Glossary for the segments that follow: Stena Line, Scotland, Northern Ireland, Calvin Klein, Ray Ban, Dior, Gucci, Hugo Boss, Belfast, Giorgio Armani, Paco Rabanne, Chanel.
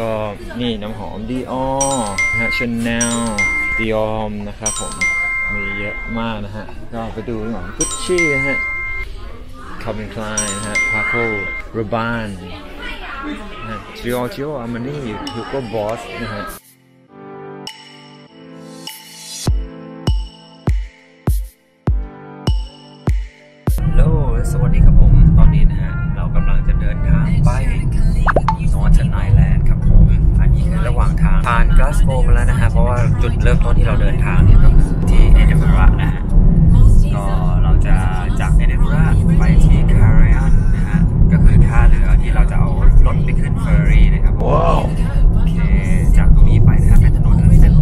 ก็นี่น้ำหอม Dior นะฮะ Chanel Dior นะครับผมมีเยอะมากนะฮะก็ไปดูน้ำหอม Gucci นะฮะ Calvin Klein นะฮะ Paco Rabanne Giorgio Armani Hugo Boss นะฮะสวัสดีครับผมตอนนี้นะฮะเรากำลังจะเดินทางไป Northern Ireland ครับผมอันนี้คือระหว่างทางผ่านกลาสโกมาแล้วนะฮะเพราะว่าจุดเริ่มต้นที่เราเดินทางเนี่ยก็คือที่เอดินบะระนะฮะก็เราจะจากเอดินบะระไปที่คาริอันนะฮะก็คือท่าเรือที่เราจะเอารถไปขึ้นเฟอร์รี่นะครับว้าวโอเคจากตรงนี้ไปนะฮะเป็นถนนเส้น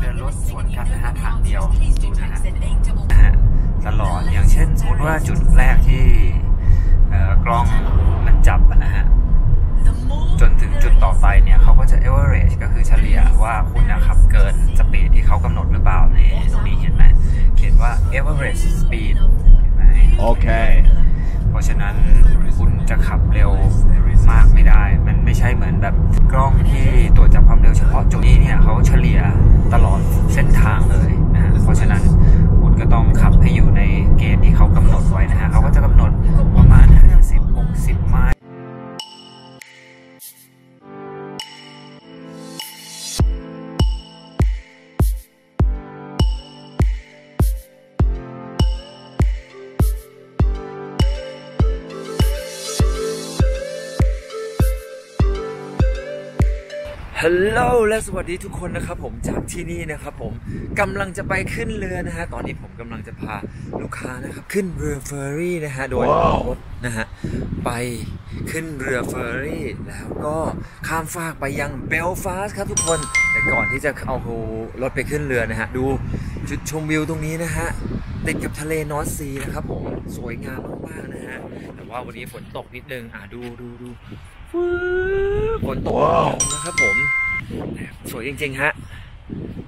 เดินรถสวนกันนะฮะทางเดียวดูนะฮะตลอดอย่างเช่นสมมติว่าจุดแรกที่กล้องมันจับนะฮะจนถึงจุดต่อไปเนี่ยเขาก็จะ average ก็คือเฉลี่ยว่าคุณขับเกินสปีดที่เขากำหนดหรือเปล่านี่ตรงนี้เห็นไหมเขียนว่า average speed เห็นไหมโอเคเพราะฉะนั้นคุณจะขับเร็วมากไม่ได้มันไม่ใช่เหมือนแบบกล้องที่ตรวจจับความเร็วเฉพาะจุดนี้เนี่ยเขาเฉลี่ยตลอดเส้นทางเลยนะเพราะฉะนั้นก็ต้องขับให้อยู่ในเกณฑ์ที่เขากำหนดไว้นะฮะเขาก็จะกำหนดประมาณ50-60ไมล์ฮัลโหลและสวัสดีทุกคนนะครับผมจากที่นี่นะครับผมกำลังจะไปขึ้นเรือนะฮะตอนนี้ผมกำลังจะพาลูกค้านะครับขึ้นเรือเฟอร์รี่นะฮะโดยรถนะฮะไปขึ้นเรือเฟอร์รี่แล้วก็ข้ามฟากไปยังเบลฟาสต์ครับทุกคนแต่ก่อนที่จะเอารถไปขึ้นเรือนะฮะดูจุดชมวิวตรงนี้นะฮะติดกับทะเลนอร์ทซีนะครับผมสวยงามมากๆนะฮะแต่ว่าวันนี้ฝนตกนิดนึงดูฝนตกนะครับผมสวยจริงๆฮะ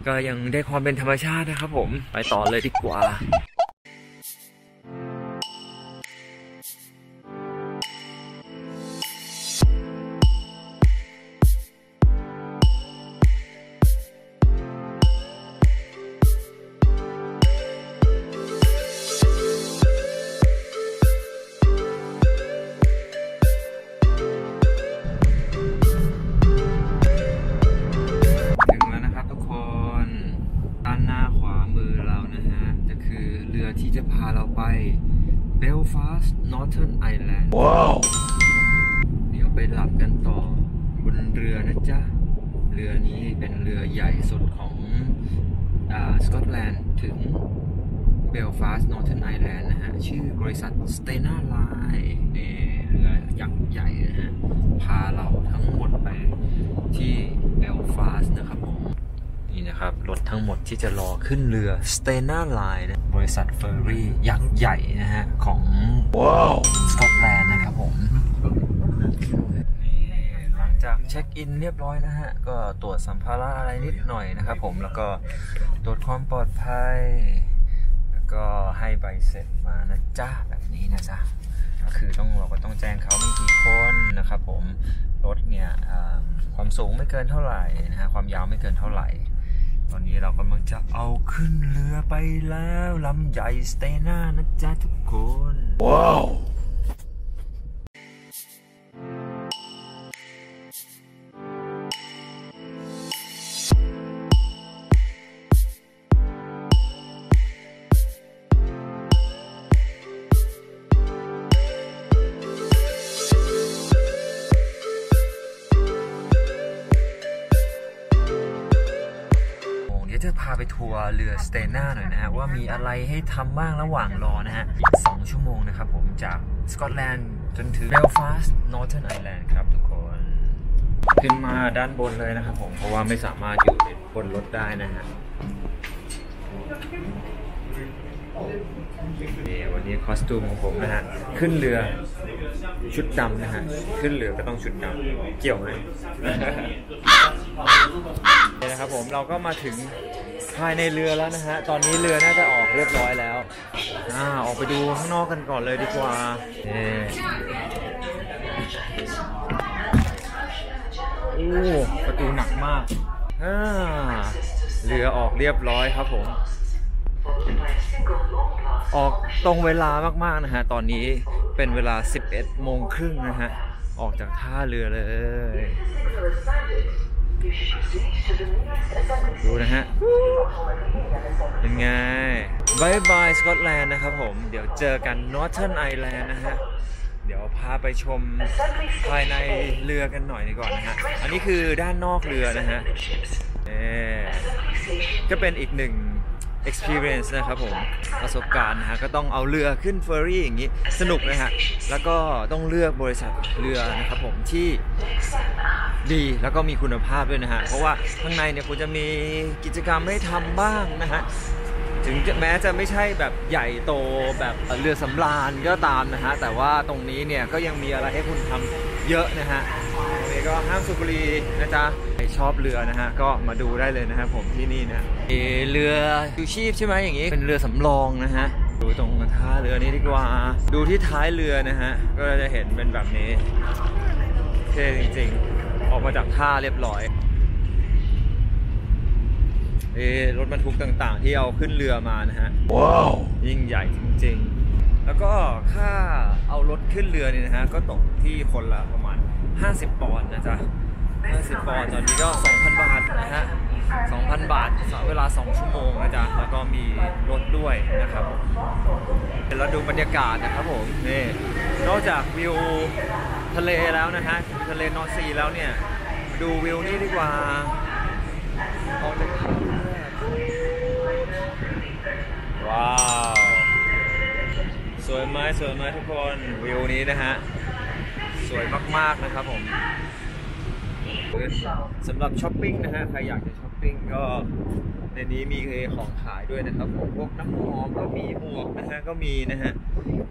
ก็ยังได้ความเป็นธรรมชาตินะครับผมไปต่อเลยดีกว่าที่จะพาเราไป Belfast Northern Ireland ว้าวเดี๋ยวไปหลับกันต่อบนเรือนะจ๊ะเรือนี้เป็นเรือใหญ่สุดของScotland ถึง Belfast Northern Ireland นะฮะชื่อบริษัท Stena Line เรือยักษ์ใหญ่นะฮะพาเราทั้งหมดไปที่ Belfast นะครับผมนี่นะครับรถทั้งหมดที่จะรอขึ้นเรือ Stena Line นะบริษัทเฟอร์รี่ยักษ์ใหญ่นะฮะของสกอตแลนด์นะครับผมหลังจากเช็คอินเรียบร้อยนะฮะก็ตรวจสัมภาระอะไรนิดหน่อยนะครับผมแล้วก็ตรวจความปลอดภัยแล้วก็ให้ใบเสร็จมานะจ๊ะแบบนี้นะจ๊ะก็คือเราก็ต้องแจ้งเขามีกี่คนนะครับผมรถเนี่ยความสูงไม่เกินเท่าไหร่นะฮะความยาวไม่เกินเท่าไหร่ตอนนี้เรากำลังจะเอาขึ้นเรือไปแล้วลำใหญ่สเตน่านะจ๊ะทุกคนว้าวจะพาไปทัวร์เรือสเตน่าหน่อยนะฮะว่ามีอะไรให้ทำบ้างระหว่างรอนะฮะ2ชั่วโมงนะครับผมจากสกอตแลนด์จนถึงเบลฟาสต์นอร์เทิร์นไอร์แลนด์ครับทุกคนขึ้นมาด้านบนเลยนะครับผมเพราะว่าไม่สามารถอยู่บนรถได้นะฮะวันนี้คอสตูมของผมนะฮะขึ้นเรือชุดดำนะฮะขึ้นเรือก็ต้องชุดดำเกี่ยวไหมนะครับผมเราก็มาถึงภายในเรือแล้วนะฮะตอนนี้เรือน่าจะออกเรียบร้อยแล้วออกไปดูข้างนอกกันก่อนเลยดีกว่า ประตูหนักมากเรือออกเรียบร้อยครับผมออกตรงเวลามากๆนะฮะตอนนี้เป็นเวลา 11:30 นะฮะออกจากท่าเรือเลยดูนะฮะเป็นไงบายบายสกอตแลนด์นะครับผมเดี๋ยวเจอกัน Northern Ireland นะฮะเดี๋ยวพาไปชมภายในเรือกันหน่อยดีกว่านะฮะอันนี้คือด้านนอกเรือนะฮะก็เป็นอีกหนึ่ง experience นะครับผมประสบการณ์นะฮะก็ต้องเอาเรือขึ้นเฟอร์รี่อย่างนี้สนุกนะฮะแล้วก็ต้องเลือกบริษัทเรือนะครับผมที่ดีแล้วก็มีคุณภาพด้วยนะฮะเพราะว่าข้างในเนี่ยคุณจะมีกิจกรรมให้ทำบ้างนะฮะถึงแม้จะไม่ใช่แบบใหญ่โตแบบเรือสำราญก็ตามนะฮะแต่ว่าตรงนี้เนี่ยก็ยังมีอะไรให้คุณทำเยอะนะฮะตรงนี้ก็ห้ามสูบบุหรี่นะจ๊ะใครชอบเรือนะฮะก็มาดูได้เลยนะฮะผมที่นี่นะเรือชูชีพใช่ไหมอย่างนี้เป็นเรือสำรองนะฮะดูตรงท่าเรือนี้ดีกว่าดูที่ท้ายเรือนะฮะก็จะเห็นเป็นแบบนี้เท่จริงๆออกมาจากท่าเรียบร้อยรถบรรทุกต่างๆที่เอาขึ้นเรือมานะฮะว้าวยิ่งใหญ่จริงๆแล้วก็ค่าเอารถขึ้นเรือเนี่ยนะฮะก็ตกที่คนละประมาณ50ปอนด์นะจ๊ะ50ปอนด์ตอนนี้ก็ 2,000 บาทนะฮะ 2,000 บาทเวลา2ชั่วโมงนะจ๊ะแล้วก็มีรถด้วยนะครับแล้วดูบรรยากาศนะครับผมนี่นอกจากวิวทะเลแล้วนะฮะทะเลนอร์ทซีแล้วเนี่ยดูวิวนี่ดีกว่าว้าวสวยไหมสวยไหมทุกคนวิวนี้นะฮะสวยมากๆนะครับผมสำหรับช้อปปิ้งนะฮะใครอยากจะช้อปปิ้งก็ในนี้มีของขายด้วยนะครับผมพวกน้ำหอมก็มีหมวกนะฮะก็มีนะฮะ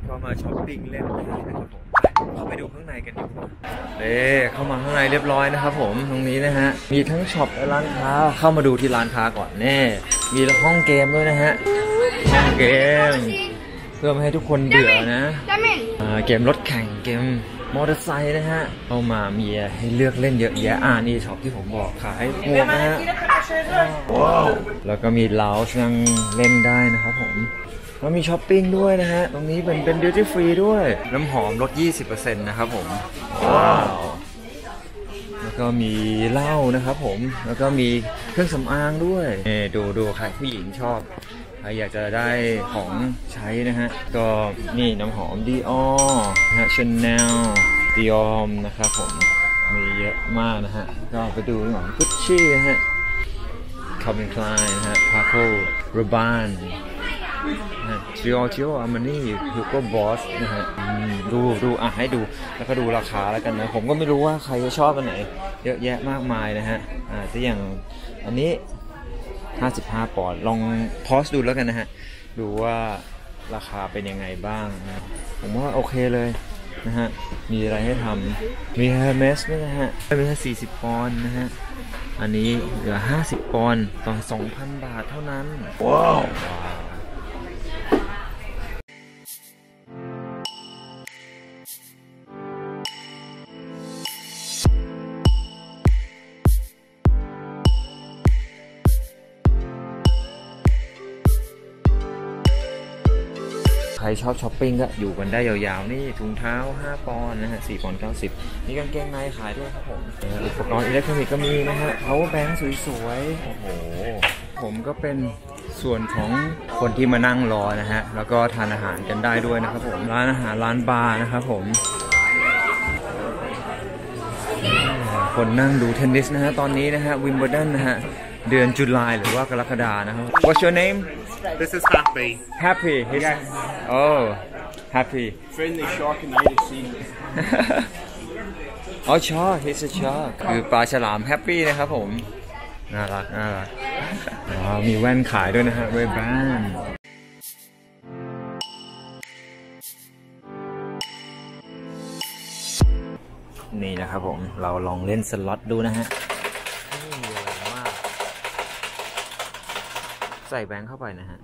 ก็มาช้อปปิ้งเล่นได้นะครับผมเข้าไปดูข้างในกันดีกว่าเข้ามาข้างในเรียบร้อยนะครับผมตรงนี้นะฮะมีทั้งช็อปและร้านค้าเข้ามาดูที่ร้านค้าก่อนแน่มีห้องเกมด้วยนะฮะห้องเกมเพื่อไม่ให้ทุกคนเบื่อนะเกมรถแข่งเกมมอเตอร์ไซค์นะฮะเข้ามามีให้เลือกเล่นเยอะแยะนี่ช็อปที่ผมบอกขายหมวกนะฮะแล้วก็มีเลาส์นั่งเล่นได้นะครับผมแล้วมีช้อปปิ้งด้วยนะฮะตรงนี้เป็นดิวตี้ฟรีด้วยน้ำหอมลด 20% นะครับผมว้าวแล้วก็มีเหล้านะครับผมแล้วก็มีเครื่องสำอางด้วยดูใครผู้หญิงชอบใครอยากจะได้ของใช้นะฮะก็นี่น้ำหอม Dior นะฮะ Chanel Dior นะครับผมมีเยอะมากนะฮะก็ไปดูหน่อย Gucci นะฮะ Calvin Klein นะฮะ Paco Rabanne Giorgio Armani คือก็บอสนะฮะดูอ่ะให้ดูแล้วก็ดูราคาแล้วกันนะผมก็ไม่รู้ว่าใครจะชอบอันไหนเยอะแยะมากมายนะฮะแต่อย่างอันนี้55ปอนด์ลองพอสดูแล้วกันนะฮะดูว่าราคาเป็นยังไงบ้างนะผมว่าโอเคเลยนะฮะมีอะไรให้ทำมีแฮร์เมสด้วยนะฮะเป็นแค่40ปอนด์นะฮะอันนี้เหลือ50ปอนด์ต่อ 2,000 บาทเท่านั้นว้าวใครชอบช้อปปิ้งก็อยู่กันได้ยาวๆนี่ถุงเท้า5ปอนด์นะฮะ4ปอนด์90นี่กางเกงในขายด้วยครับผมอุปกรณ์อิเล็กทรอนิกส์ก็มีนะฮะpower bank สวยๆโอ้โหผมก็เป็นส่วนของคนที่มานั่งรอนะฮะแล้วก็ทานอาหารกันได้ด้วยนะครับผมร้านอาหารร้านบาร์นะครับผมคนนั่งดูเทนนิสนะฮะตอนนี้นะฮะวิมเบิลดันนะฮะเดือนตุลาหรือว่ากรกฎานะครับ What's your name? This is Happy. Happy. Yes. Oh, Happy. Friendly shark in the sea. Oh, shark. He's a shark. คือปลาฉลาม Happy นะครับผมน่ารักมีแว่นขายด้วยนะฮะRay Banนี่นะครับผมเราลองเล่นสล็อตดูนะฮะใส่แบงค์เข้าไปนะฮะ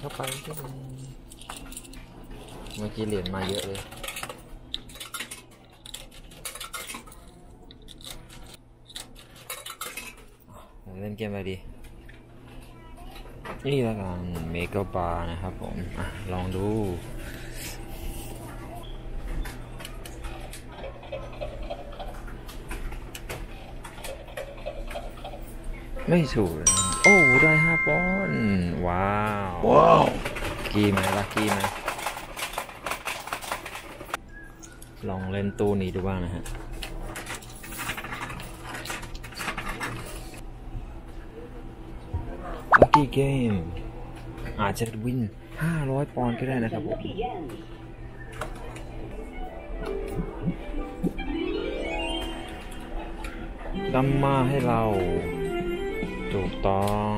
เข้าไปเมื่อกี้เหรียญมาเยอะเลย เล่นเกมอะไรดีนี่ละกันเมกะบาร์นะครับผมลองดูไม่สูดโอ้ได้5 ปอนด์ว้าวว้าวกี่ไหมลักกี้ไหมลองเล่นตู้นี้ดูบ้างนะฮะลักกี้เกมอาจจะวิน500 ปอนด์ก็ได้นะครับผมนำมาให้เราถูกต้อง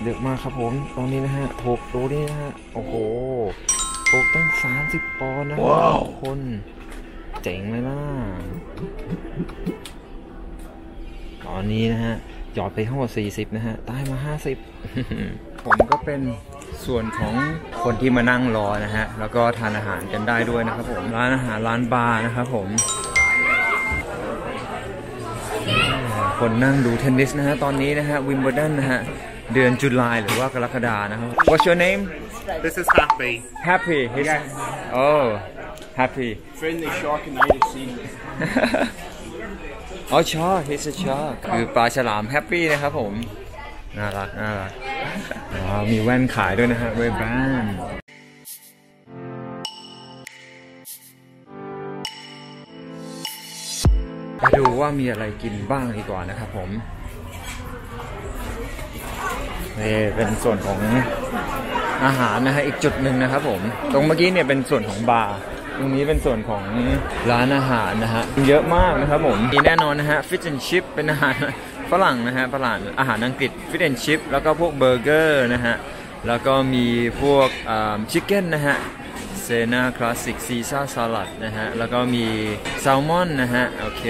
เดือดมากครับผมตอนนี้นะฮะ6 โลนี่นะฮะโอ้โห6ตั้ง30 ปอนด์นะคนเจ๋งเลยนะตอนนี้นะฮะหยอดไปทั้งหมด40นะฮะได้มา50 ผมก็เป็นส่วนของคนที่มานั่งรอนะฮะแล้วก็ทานอาหารกันได้ด้วยนะครับผมร้านอาหารร้านบาร์นะครับผมคนนั่งดูเทนนิสนะฮะตอนนี้นะฮะวิมเบิลดันนะฮะเดือนตุลาหรือว่ากรกฎานะครับ What's your name? This is Happy. Happy. Yes. Oh, Happy. Friendly shark in the United States. อ๋อ shark. He's a shark. คือปลาฉลาม Happy นะครับผมน่ารักน่ารักมีแว่นขายด้วยนะฮะเว็บบ้านมาดูว่ามีอะไรกินบ้างดีกว่านะครับผมนี่เป็นส่วนของอาหารนะฮะอีกจุดหนึ่งนะครับผมตรงเมื่อกี้เนี่ยเป็นส่วนของบาร์ตรงนี้เป็นส่วนของร้านอาหารนะฮะเยอะมากนะครับผมมีแน่นอนนะฮะฟิชแอนด์ชิพเป็นอาหารฝรั่งนะฮะฝรั่งอาหารอังกฤษฟิชแอนด์ชิพแล้วก็พวกเบอร์เกอร์นะฮะแล้วก็มีพวกชิคเก้นนะฮะเซนาคลาสสิกซีซ่าสลัดนะฮะแล้วก็มีแซลมอนนะฮะโอเค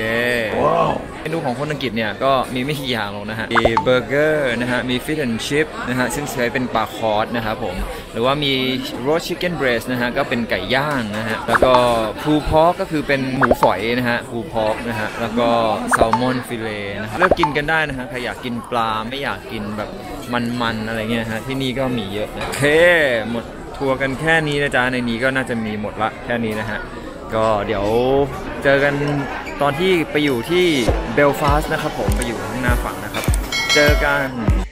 เมนูของคนอังกฤษเนี่ยก็มีไม่กี่อย่างหรอกนะฮะมีเบอร์เกอร์นะฮะมีฟิชแอนด์ชิพนะฮะซึ่งใช้เป็นปลาคอสนะครับผมหรือว่ามีโรสชิคเก้นเบรสนะฮะก็เป็นไก่ย่างนะฮะแล้วก็พูพอกก็คือเป็นหมูฝอยนะฮะพูพอกนะฮะแล้วก็แซลมอนฟิเลนะเลือกกินกันได้นะฮะใครอยากกินปลาไม่อยากกินแบบมันๆอะไรเงี้ยฮะที่นี่ก็มีเยอะนะโอเคหมดทัวร์กันแค่นี้นะจ๊ะในนี้ก็น่าจะมีหมดละแค่นี้นะฮะก็เดี๋ยวเจอกันตอนที่ไปอยู่ที่เบลฟาสต์นะครับผมไปอยู่ข้างหน้าฝั่งนะครับเจอกัน